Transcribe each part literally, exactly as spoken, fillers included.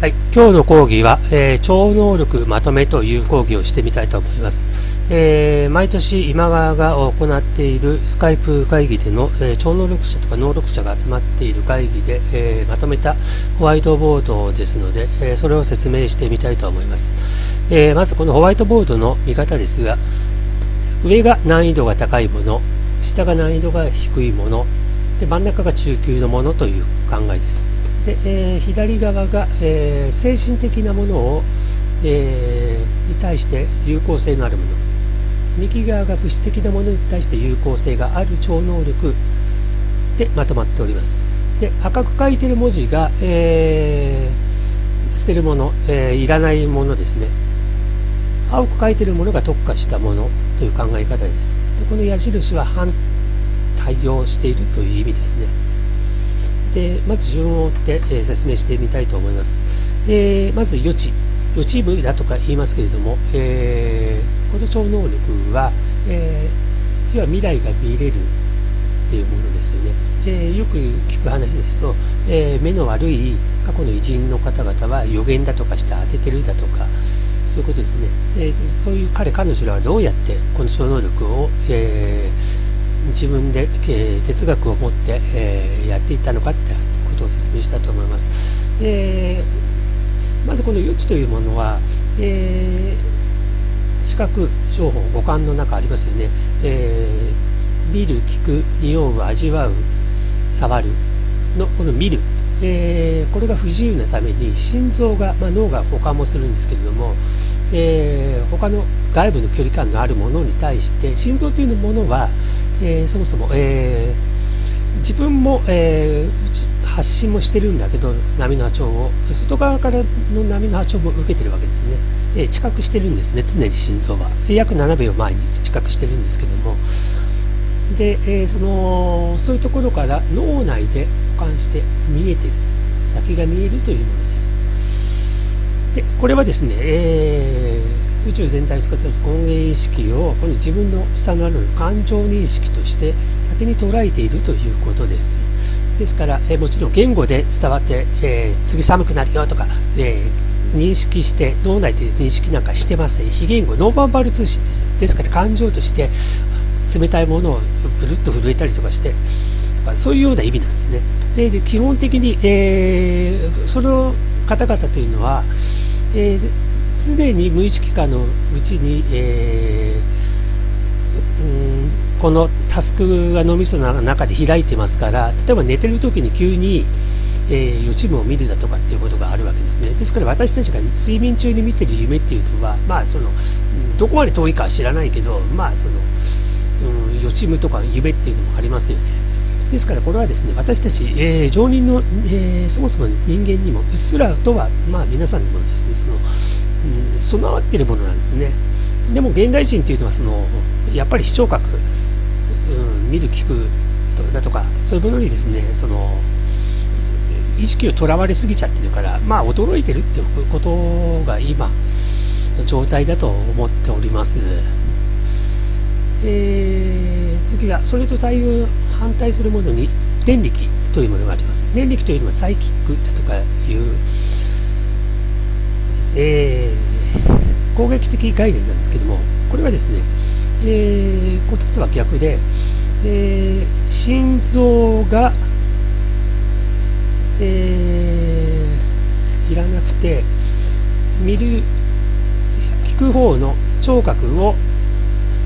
はい、今日の講義は、えー、超能力まとめという講義をしてみたいと思います。えー、毎年今川が行っているスカイプ会議での、えー、超能力者とか能力者が集まっている会議で、えー、まとめたホワイトボードですので、えー、それを説明してみたいと思います。えー、まずこのホワイトボードの見方ですが、上が難易度が高いもの、下が難易度が低いもの、で真ん中が中級のものという考えです。でえー、左側が、えー、精神的なものを、えー、に対して有効性のあるもの、右側が物質的なものに対して有効性がある超能力でまとまっております。で赤く書いている文字が、えー、捨てるもの、えー、いらないものですね。青く書いているものが特化したものという考え方です。でこの矢印は反対応しているという意味ですね。でまず順を追って、えー、説明してみたいと思います。えー、まず予知予知部だとか言いますけれども、えー、この超能力は、えー、要は未来が見れるっていうものですよね。えー、よく聞く話ですと、えー、目の悪い過去の偉人の方々は予言だとかして当ててるだとか、そういうことですね。でそういう彼彼女らはどうやってこの超能力を、えー自分で哲学を持ってやっていったのかってことを説明したと思います。えー、まずこの予知というものは、えー、視覚情報五感の中ありますよね。えー、見る、聞く、匂う、味わう、触るのこの見る、えー、これが不自由なために心臓が、まあ、脳が保管もするんですけれども、えー、他の外部の距離感のあるものに対して心臓というものは、えー、そもそも、えー、自分も、えー、発信もしてるんだけど波の波長を外側からの波の波長も受けてるわけですね。えー、知覚してるんですね。常に心臓は約ななびょうまえに知覚してるんですけども、で、えー、そのそういうところから脳内で保管して見えてる先が見えるというものです。でこれはですね、えー宇宙全体を使っている根源意識をこの自分の下のある感情認識として先に捉えているということです。ですから、えー、もちろん言語で伝わって、えー、次寒くなるよとか、えー、認識して脳内で認識なんかしてません。非言語ノンバーバル通信です。ですから感情として冷たいものをブルッと震えたりとかしてそういうような意味なんですね。 で, で基本的に、えー、その方々というのは、えー常に無意識化のうちに、えーうん、このタスクが脳みその中で開いてますから、例えば寝てる時に急に、えー、予知夢を見るだとかっていうことがあるわけですね。ですから私たちが睡眠中に見てる夢っていうのは、まあ、そのどこまで遠いかは知らないけど、まあそのうん、予知夢とか夢っていうのもありますよね。ですからこれはですね、私たち、えー、常人の、えー、そもそも人間にもうっすらとは、まあ、皆さんにもですねその、うん、備わっているものなんですね。でも現代人というのはそのやっぱり視聴覚、うん、見る聞くだとかそういうものにですねその意識をとらわれすぎちゃってるから、まあ、驚いてるっていうことが今の状態だと思っております。えー、次はそれと対応反対するものに念力というものがあります。念力というのはサイキックだとかいう、えー、攻撃的概念なんですけども、これはですね、えー、こっちとは逆で、えー、心臓が、えー、いらなくて見る聞く方の聴覚を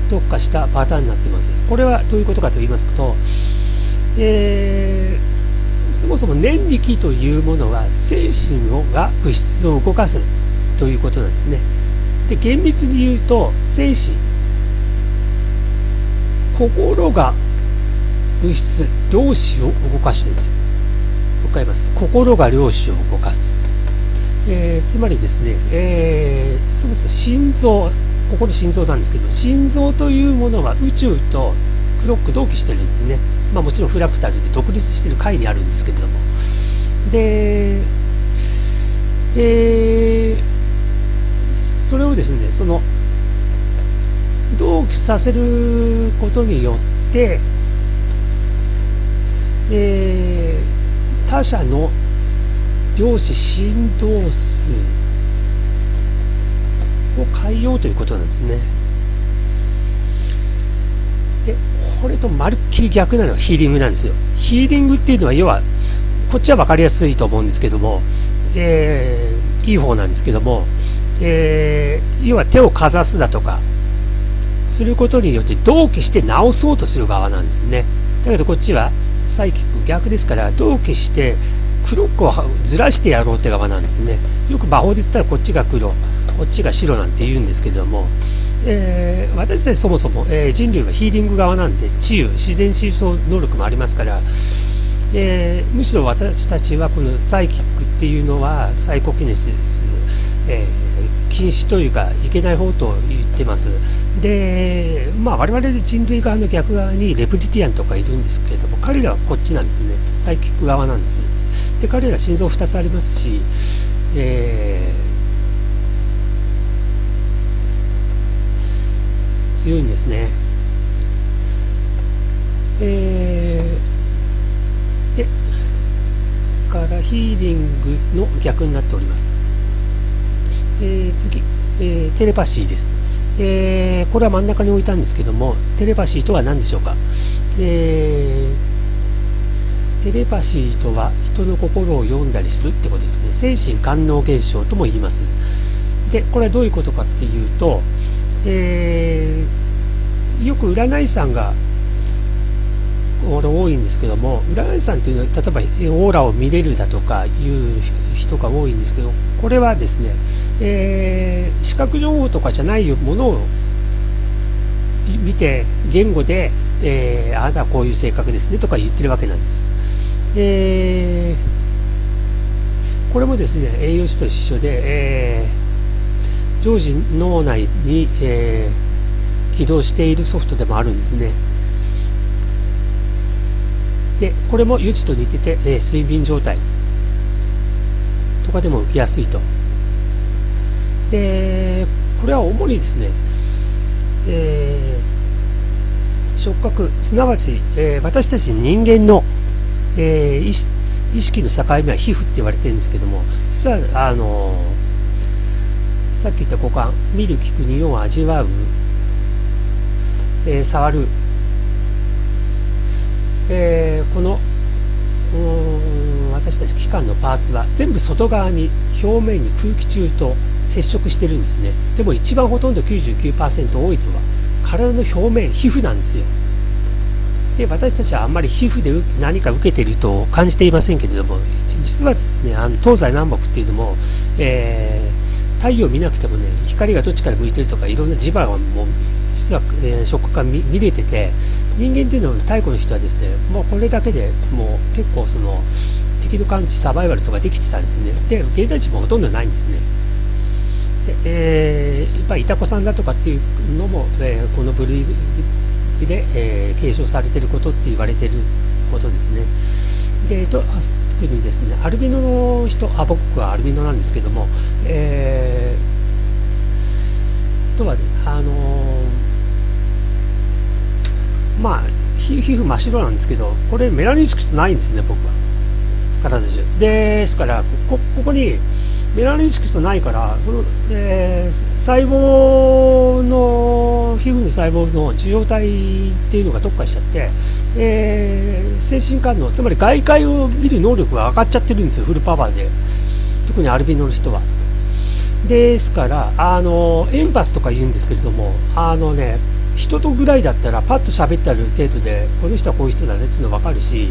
特化したパターンになっています。これはどういうことかと言いますと、えー、そもそも念力というものは精神をが物質を動かすということなんですね。で厳密に言うと精神心が物質量子を動かしてるんですよ。もう一回言います。心が量子を動かす、えー、つまりですね、えー、そもそも心臓ここで心臓なんですけど、心臓というものは宇宙とクロック同期してるんですね。まあ、もちろんフラクタルで独立してる解にあるんですけれども、で、えー、それをですねその同期させることによって、えー、他者の量子振動数を変えようということなんですね。でこれとまるっきり逆なのはヒーリングなんですよ。ヒーリングっていうのは要はこっちは分かりやすいと思うんですけども、えー、いい方なんですけども、えー、要は手をかざすだとかすることによって同期して直そうとする側なんですね。だけどこっちはサイキック逆ですから、同期して黒くをずらしてやろうって側なんですね。よく魔法で言ったらこっちが黒こっちが白なんて言うんですけども、えー、私たちそもそも、えー、人類はヒーリング側なんで治癒自然治癒能力もありますから、えー、むしろ私たちはこのサイキックっていうのはサイコキネシス、えー、禁止というかいけない方と言ってます。でまあ我々人類側の逆側にレプリティアンとかいるんですけれども、彼らはこっちなんですね。サイキック側なんです。で彼ら心臓ふたつありますし、えー強いんですね。えー、でですからヒーリングの逆になっております。えー、次、えー、テレパシーです、えー。これは真ん中に置いたんですけども、テレパシーとは何でしょうか。えー、テレパシーとは人の心を読んだりするってことですね。精神官能現象とも言います。でこれはどういうことかっていうと、えー、よく占い師さんがこれ多いんですけども、占い師さんというのは例えばオーラを見れるだとかいう人が多いんですけど、これはですね、えー、視覚情報とかじゃないものを見て言語で、えー、あなたはこういう性格ですねとか言ってるわけなんです。えー、これもですね栄養士と一緒で、えー常時脳内に、えー、起動しているソフトでもあるんですね。でこれも予知と似てて、えー、睡眠状態とかでも起きやすいと。でこれは主にですね、えー、触覚すなわち、えー、私たち人間の、えー、意識、意識の境目は皮膚って言われてるんですけども、実はあのーさっき言った五感、見る、聞く、匂う、味わう、えー、触る、えー、この私たち器官のパーツは全部外側に表面に空気中と接触してるんですね。でも一番ほとんど きゅうじゅうきゅうパーセント 多いのは体の表面、皮膚なんですよ。で私たちはあんまり皮膚で何か受けていると感じていませんけれども、実はですねあの東西南北っていうのも、えー太陽を見なくてもね、光がどっちから向いてるとかいろんな磁場をもう実は、えー、触覚が 見, 見れてて、人間っていうのは太古の人はですねもうこれだけでもう結構その敵の感知サバイバルとかできてたんですね。で現代人もほとんどないんですね。で、えー、やっぱりイタコさんだとかっていうのも、えー、この部類で、えー、継承されてることって言われてることですね。で特にですねアルビノの人、あ僕はアルビノなんですけども、えー、人はねあのー、まあ皮膚真っ白なんですけど、これメラニン色素ないんですね僕は体中ですから、 こ, ここにメラニン色素ないからこの、えー、細胞の皮膚の細胞の受容体っていうのが特化しちゃって、えー、精神官能つまり外界を見る能力が上がっちゃってるんですよ、フルパワーで。特にアルビノの人はですからあのエンパスとか言うんですけれども、あのね人とぐらいだったらパッと喋ってある程度でこの人はこういう人だねっていうの分かるし、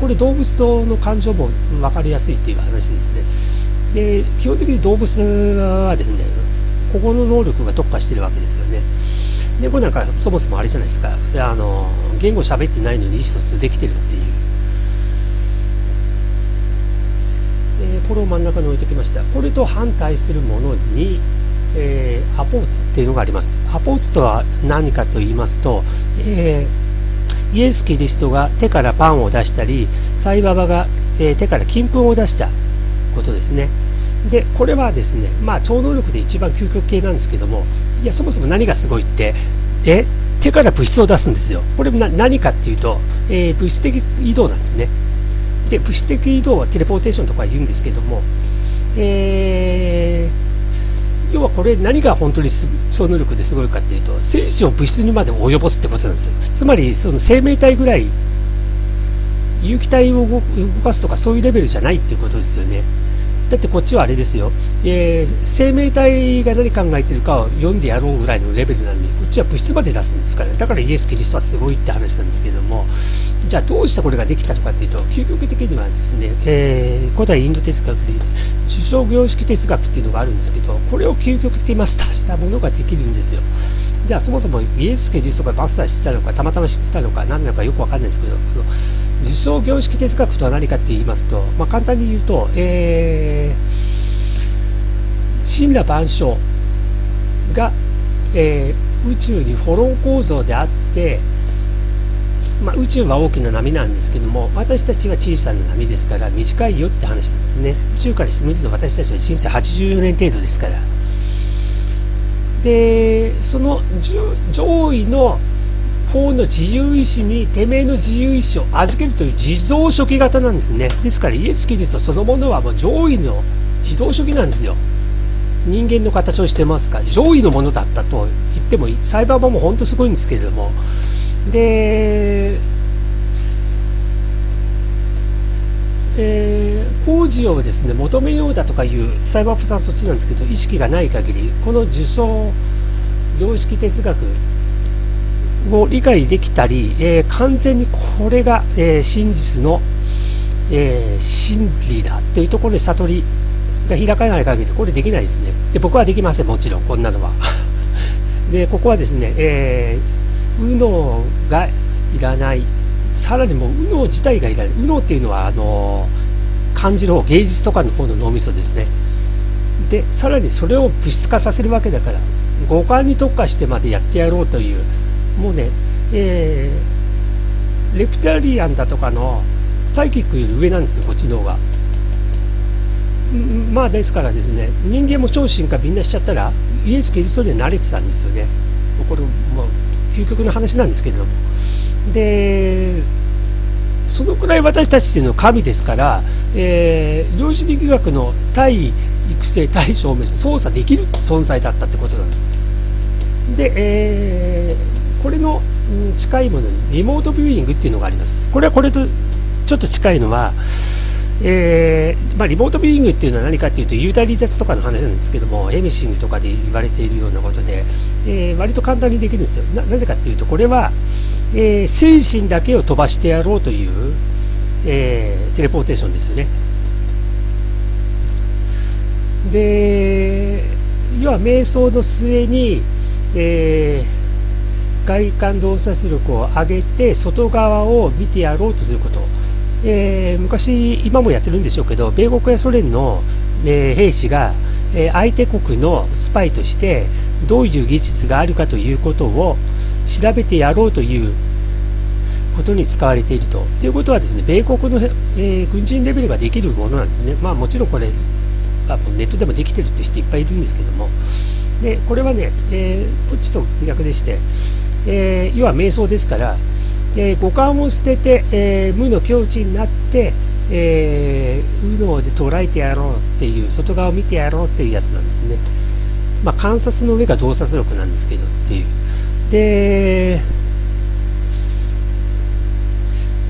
これ動物との感情も分かりやすいっていう話ですね。で基本的に動物はですねここの能力が特化してるわけですよね。猫なんかそもそもあれじゃないですか、あの言語喋ってないのに意思疎通できてるっていう。でこれを真ん中に置いてきました。これと反対するものにえー、アポーツっていうのがあります。アポーツとは何かと言いますと、えー、イエス・キリストが手からパンを出したり、サイババが、えー、手から金粉を出したことですね。でこれはですねまあ超能力で一番究極系なんですけども、いやそもそも何がすごいってえ手から物質を出すんですよ。これな何かっていうと、えー、物質的移動なんですね。で、物質的移動はテレポーテーションとか言うんですけども、えー、要はこれ何が本当に超能力ですごいかっていうと、精子を物質にまで及ぼすってことなんですよ。つまりその生命体ぐらい有機体を動かすとかそういうレベルじゃないっていうことですよね。だってこっちはあれですよ、えー、生命体が何考えてるかを読んでやろうぐらいのレベルなのに、こっちは物質まで出すんですから、ね、だからイエス・キリストはすごいって話なんですけども、じゃあどうしてこれができたのかというと、究極的にはですね、えー、古代インド哲学で受賞業式哲学っていうのがあるんですけど、これを究極的にマスターしたものができるんですよ。じゃあそもそもイエス・キリストがマスターしてたのか、たまたま知ってたのか、何なのかよくわかんないですけど、受賞業式哲学とは何かって言いますと、まあ、簡単に言うと、えー、神羅万象が、えー、宇宙にフォロー構造であって、まあ、宇宙は大きな波なんですけども、私たちは小さな波ですから短いよって話なんですね。宇宙からしてみると私たちは人生はちじゅうよねん程度ですから。でその上位の法の自由意志にてめえの自由意志を預けるという自動書記型なんですね。ですからイエス・キリストそのものはもう上位の自動書記なんですよ。人間の形をしてますから上位のものだったと言ってもいい。サイバー版も本当すごいんですけれども、で、えー、工事をですね求めようだとかいうサイバーさんはそっちなんですけど、意識がない限りこの受賞様式哲学を理解できたり、えー、完全にこれが、えー、真実の、えー、真理だというところで悟りが開かない限りこれできないですね。で僕はできません、もちろんこんなのは。でここはですね、えー、右脳がいらない、さらにもう右脳自体がいらない。右脳っていうのはあのー、漢字の方、芸術とかの方の脳みそですね。でさらにそれを物質化させるわけだから五感に特化してまでやってやろうという、もうね、えー、レプタリアンだとかのサイキックより上なんですよ、こっちの方が。まあですからですね、人間も超進化みんなしちゃったらイエス・キリストには慣れてたんですよね。これも究極の話なんですけれども、でそのくらい私たちっていうのは神ですから、えー、量子力学の対育成対消滅操作できる存在だったってことなんです。で、えーこれの近いものにリモートビューイングっていうのがあります。これはこれとちょっと近いのは、えーまあ、リモートビューイングっていうのは何かっていうと、幽体離脱とかの話なんですけども、エミシングとかで言われているようなことで、えー、割と簡単にできるんですよ。 な, なぜかっていうと、これは、えー、精神だけを飛ばしてやろうという、えー、テレポーテーションですよね。で要は瞑想の末に、えー外観洞察力を上げて外側を見てやろうとすること、えー、昔、今もやってるんでしょうけど、米国やソ連の、えー、兵士が、えー、相手国のスパイとしてどういう技術があるかということを調べてやろうということに使われていると。ということはですね、米国の、えー、軍人レベルができるものなんですね。まあ、もちろんこれネットでもできてるって人いっぱいいるんですけども、でこれはね、えー、こっちと逆でして。えー、要は瞑想ですから、えー、五感を捨てて、えー、無の境地になって、えー、右脳で捉えてやろうっていう、外側を見てやろうっていうやつなんですね。まあ、観察の上が洞察力なんですけどっていう。で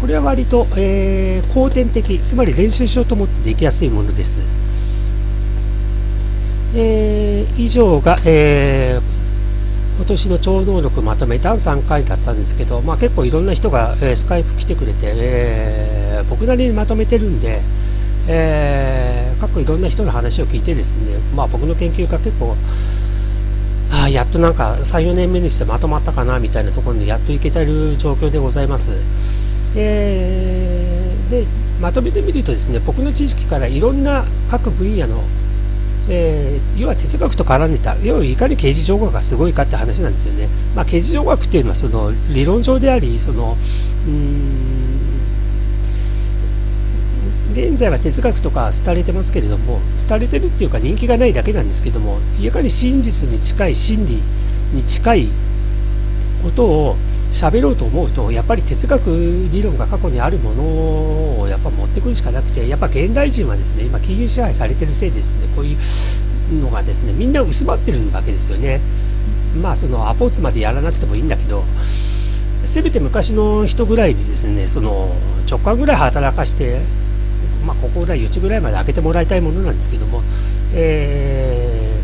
これは割と、えー、後天的、つまり練習しようと思ってできやすいものです。えー、以上が、えー今年の超能力まとめだんさんかいだったんですけど、まあ、結構いろんな人が、えー、スカイプ来てくれて、えー、僕なりにまとめてるんで、えー、過去いろんな人の話を聞いてですね、まあ、僕の研究が結構あやっとなんかさん、よねんめにしてまとまったかなみたいなところにやっといけてる状況でございます。えー、でまとめてみるとですね、僕の知識からいろんな各分野のえー、要は哲学と絡んでた、要はいかに刑事上学がすごいかって話なんですよね。まあ、刑事上学っていうのはその理論上であり、そのうーん現在は哲学とか廃れてますけれども、廃れてるっていうか人気がないだけなんですけども、いかに真実に近い真理に近いことを喋ろうと思うと、やっぱり哲学理論が過去にあるものををやっぱ持ってくるしかなくて、やっぱ現代人はですね、今金融支配されてるせいでですね、こういうのがですね、みんな薄まってるわけですよね。まあそのアポーツまでやらなくてもいいんだけど、せめて昔の人ぐらいでですね、その直感ぐらい働かして、まあここぐらい余地ぐらいまで開けてもらいたいものなんですけども、え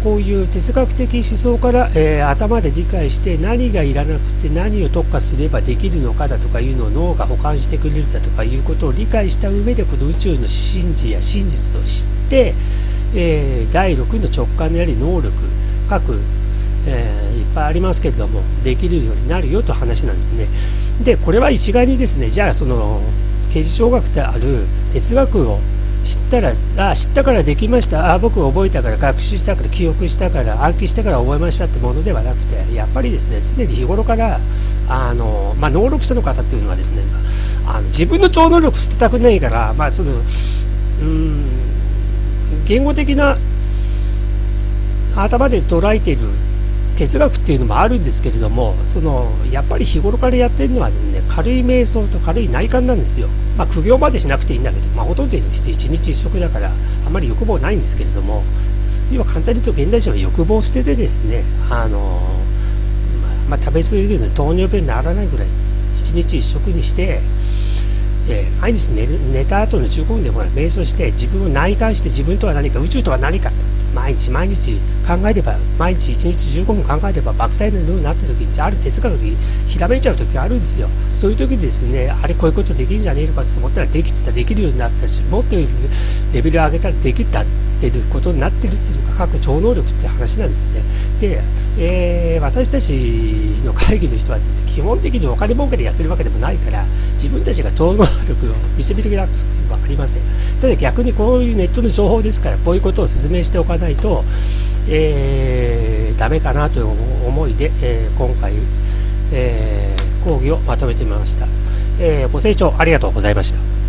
ー、こういう哲学的思想から、えー、頭で理解して何がいらなくて何を特化すればできるのかだとかいうのを脳が補完してくれるだとかいうことを理解した上でこの宇宙の真理や真実を知って、えー、だいろくの直感であり能力各えー、いっぱいありますけれどもできるようになるよと話なんですね。でこれは一概にですね、じゃあその刑事小学である哲学を知ったら、あ知ったからできました、あ僕覚えたから学習したから記憶したから暗記したから覚えましたってものではなくて、やっぱりですね常に日頃からあの、まあ、能力者の方っていうのはですね、あの自分の超能力捨てたくないから、まあ、そのうーん言語的な頭で捉えている哲学っていうのもあるんですけれども、そのやっぱり日頃からやってるのはですね、軽い瞑想と軽い内観なんですよ。まあ苦行までしなくていいんだけど、まあ、ほとんどの人一日一食だからあんまり欲望ないんですけれども、今簡単に言うと現代人は欲望を捨ててですね、あのまあ、食べ過ぎると糖尿病にならないぐらい一日一食にして、えー、毎日 寝, る寝た後のじゅうごふんでも瞑想して自分を内観して、自分とは何か宇宙とは何か毎日毎日考えれば、毎日いちにちじゅうごふん考えれば莫大な量になった時にある哲学にひらめいちゃう時があるんですよ。そういう時ですね、あれこういうことできるんじゃねえのかと思ったらできてた、できるようになったし、もっとレベル上げたらできたっていうことになってるっていうのが各超能力って話なんですよね。で、えー、私たちの会議の人は、ね、基本的にお金儲けでやってるわけでもないから、自分たちが超能力を見せびらかすことはありません。ただ逆にこういうネットの情報ですから、こういうことを説明しておかないないと、えー、ダメかなという思いで、えー、今回、えー、講義をまとめてみました。えー、ご清聴ありがとうございました。